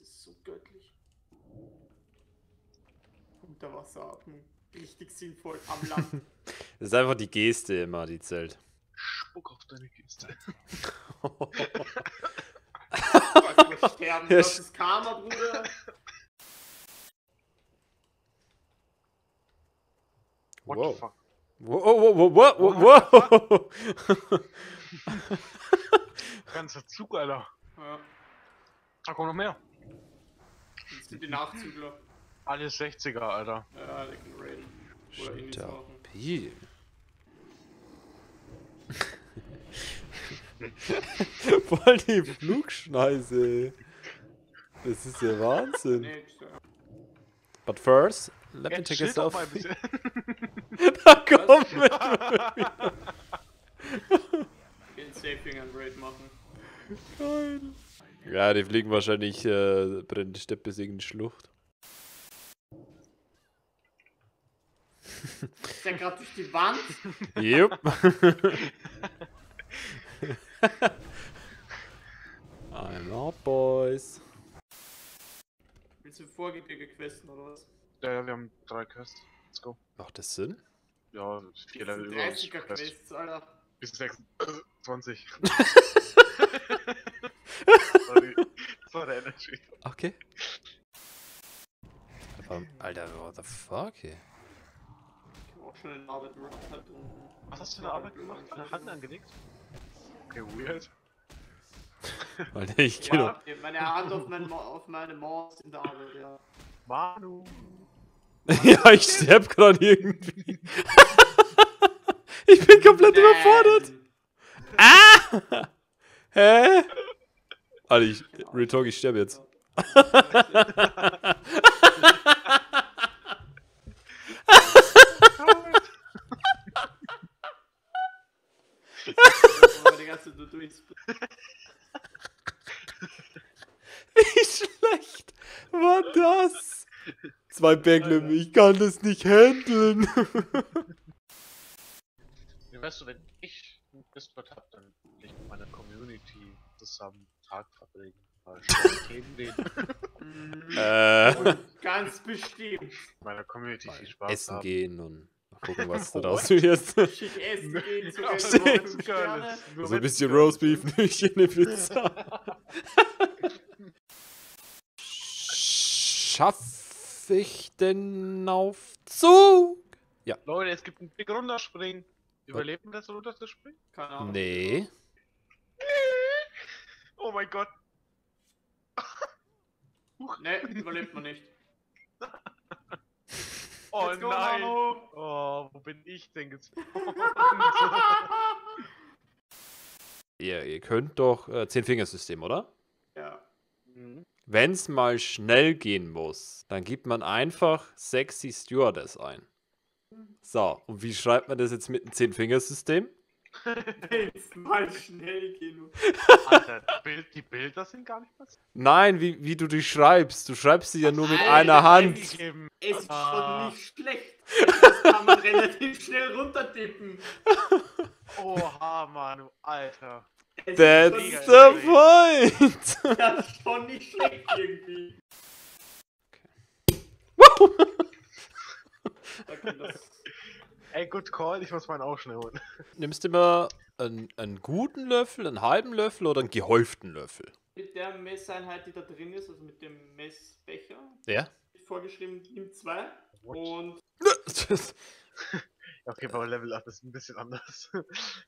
Es ist so göttlich. Unterwasseratmung. Richtig sinnvoll am Land. Das ist einfach die Geste immer, die zählt. Spuck auf deine Geste. Ich weiß, sterben, das ist Karma, Bruder. What wow. The fuck? Wow. Ganzer Zug, Alter. Ja. Da kommt noch mehr. Jetzt sind die Nachzügler. Alles 60er, Alter. Ja, leck den Raiden. Oder Indie-Sorten. Voll die Flugschneise. Das ist ja Wahnsinn. But first, let me take a selfie. Da kommt mit mir. Ich will einen Safe-Finger-Raid machen. Geil. Ja, die fliegen wahrscheinlich brennende Steppe bis irgendeine Schlucht. Ist der gerade durch die Wand? Jupp. I'm out, boys. Willst du vorgängige Questen oder was? Ja, wir haben 3 Quests. Let's go. Macht das Sinn? Ja, 4 Level über. 30er Quests, Alter. Bis 26. Sorry. Das war der Energy. Okay. Alter, what the fuck, ey? Arbeit gemacht hat und was hast du für eine Arbeit gemacht? Eine Hand angelegt? Okay, weird. Alter, ich geh doch. Ja, meine Hand auf meine Maus in der Arbeit, ja. Manu! Ja, ich sterb gerade irgendwie. Ich bin komplett überfordert! Ah! Hä? Alter, Real Talk, ich sterb jetzt. Wie schlecht war das? 2 Backlim, ich kann das nicht handeln. Weißt du, wenn ich einen Discord hab, dann will ich mit meiner Community zusammen Tag verbringen. Ganz bestimmt. Meiner Community viel Spaß essen haben. Gehen und gucken, was du daraus wirst. Schick essen gehen zu essen. So ein bisschen Roastbeef, nicht in eine Pizza. Schaff ich den Aufzug? Ja. Leute, es gibt einen Blick runterspringen. Überlebt man das, runterzuspringen? Keine Ahnung. Nee. Oh mein Gott. Nee, überlebt man nicht. Oh go, nein! Manu. Oh, wo bin ich denn gezwungen? Ihr könnt doch 10-Fingersystem, oder? Ja. Mhm. Wenn's mal schnell gehen muss, dann gibt man einfach Sexy Stewardess ein. So, und wie schreibt man das jetzt mit einem 10-Fingersystem? Wenn's mal schnell gehen muss. Alter, die Bilder sind gar nicht passiert. Nein, wie du die schreibst. Du schreibst sie ja nur mit einer Hand. Es ist schon nicht schlecht. Das kann man relativ schnell runtertippen. Oha, Manu, Alter. That's the point. Das ist schon nicht schlecht irgendwie. Okay. Wow. Ey, good call, ich muss meinen auch schnell holen. Nimmst du immer einen guten Löffel, einen halben Löffel oder einen gehäuften Löffel? Mit der Messeinheit, die da drin ist, also mit dem Messbecher. Ja. Vorgeschrieben, nimm 2. Und. Okay, bei Level Up ist ein bisschen anders.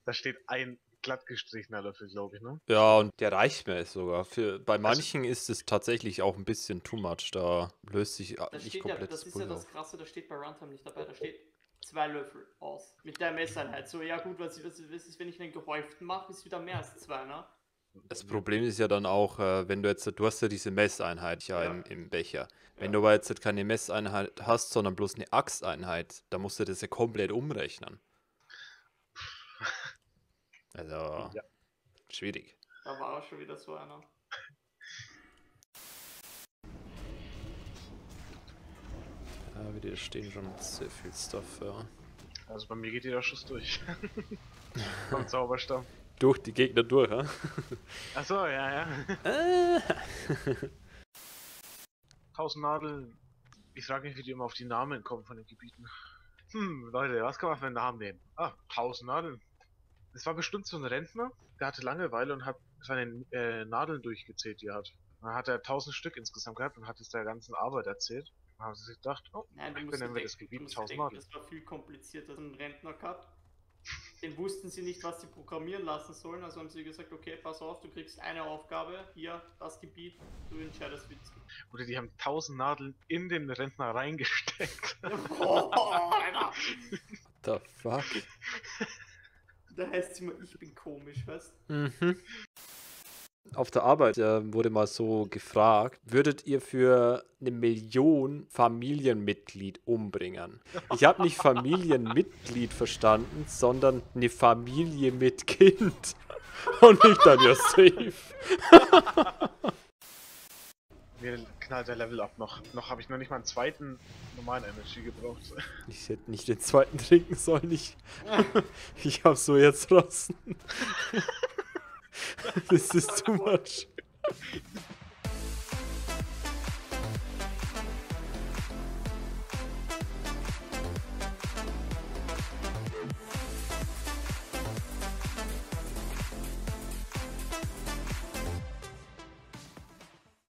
Da steht ein glatt gestrichener Löffel, glaube ich, ne? Ja, und der reicht mir sogar. Bei manchen ist es tatsächlich auch ein bisschen too much. Da löst sich nicht komplett. Ja, das ist ja das Krasse, da steht bei Runtime nicht dabei. Da steht 2 Löffel aus. Mit der Messeinheit. So, ja gut, was ist, wenn ich einen gehäuften mache, ist wieder mehr als 2, ne? Das Problem ist ja dann auch, wenn du jetzt, du hast ja diese Messeinheit im Becher. Wenn du aber jetzt keine Messeinheit hast, sondern bloß eine Axteinheit, dann musst du das ja komplett umrechnen. Also, schwierig. Da war auch schon wieder so einer. Ja, wieder stehen schon sehr viel Stuff, ja. Also bei mir geht jeder Schuss durch. Vom Zauberstamm. Durch die Gegner durch, hä? Achso, ja, ja. Tausendnadel. Ich frage mich, wie die immer auf die Namen kommen von den Gebieten. Leute, was kann man für einen Namen nehmen? Ah, Tausendnadeln. Es war bestimmt so ein Rentner, der hatte Langeweile und hat seine Nadeln durchgezählt, die er hat. Dann hat er 1000 Stück insgesamt gehabt und hat es der ganzen Arbeit erzählt. Dann haben sie sich gedacht, oh, nein, dann benennen wir das Gebiet 1000 Nadeln. Das war viel komplizierter als ein Rentner gehabt. Den wussten sie nicht, was sie programmieren lassen sollen, also haben sie gesagt, okay, pass auf, du kriegst eine Aufgabe, hier, das Gebiet, du entscheidest, wie. Oder die haben 1000 Nadeln in den Rentner reingesteckt. Oh, Alter! The fuck? Da heißt es immer, ich bin komisch, weißt du? Mhm. Auf der Arbeit wurde mal so gefragt, würdet ihr für 1 Million Familienmitglied umbringen? Ich habe nicht Familienmitglied verstanden, sondern eine Familie mit Kind. Und ich dann ja safe. Mir knallt der Level up noch. Noch habe ich noch nicht mal einen zweiten normalen Energy gebraucht. Ich hätte nicht den zweiten trinken sollen. Ich habe so jetzt Rosten. This is too much.